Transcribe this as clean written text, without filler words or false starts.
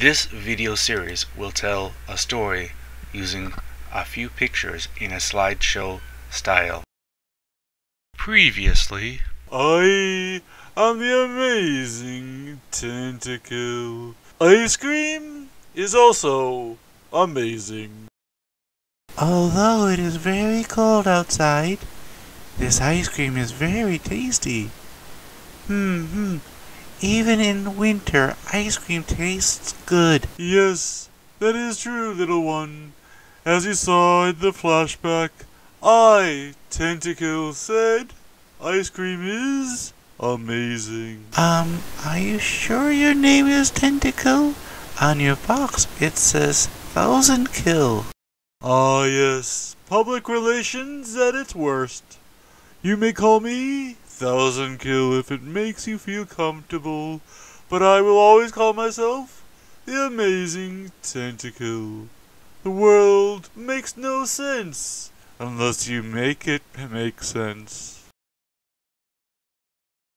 This video series will tell a story using a few pictures in a slideshow style. Previously, I am the amazing Tentacle. Ice cream is also amazing. Although it is very cold outside, this ice cream is very tasty. Even in winter, ice cream tastes good. Yes, that is true, little one. As you saw in the flashback, I, Tentacle, said ice cream is amazing. Are you sure your name is Tentacle? On your box, it says Thousandkills. Ah, yes. Public relations at its worst. You may call me Thousandkills if it makes you feel comfortable, but I will always call myself the amazing Tentacle. The world makes no sense unless you make it make sense.